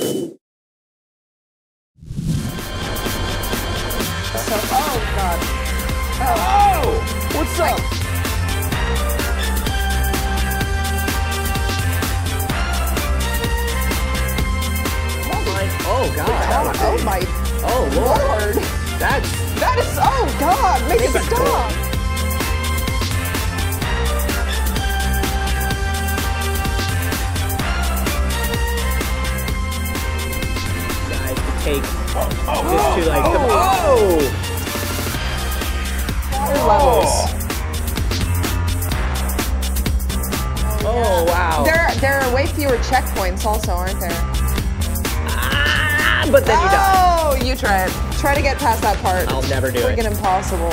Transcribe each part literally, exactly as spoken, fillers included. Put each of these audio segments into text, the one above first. So, oh God. Oh! Oh! What's up? Wait. Oh, God. God. Oh, my. Oh, Lord. That's. That is. Oh, God. Make it stop. I have to take oh, oh, this oh, to, like, the. Oh! Water levels. Oh, oh yeah. Wow. There, there are way fewer checkpoints, also, aren't there? But then you oh, die. Oh, you try it. Try to get past that part. I'll never do it. It's freaking impossible.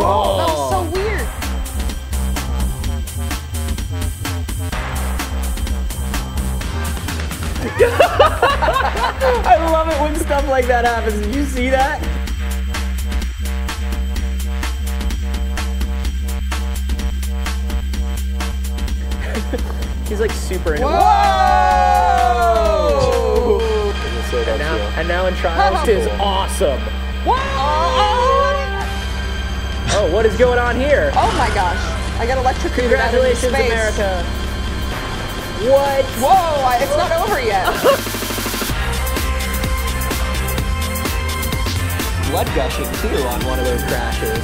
Oh. Oh, that was so weird. I love it when stuff like that happens. Did you see that? He's like super into it. Whoa! And now, and now in trials is awesome. Whoa! Oh, what is going on here? Oh my gosh! I got electrocuted. Congratulations, out of space. America! What? Whoa! I, it's not over yet. Blood gushing too on one of those crashes.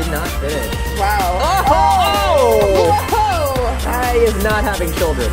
Did not fit. Wow! Oh! Oh! I is not having children.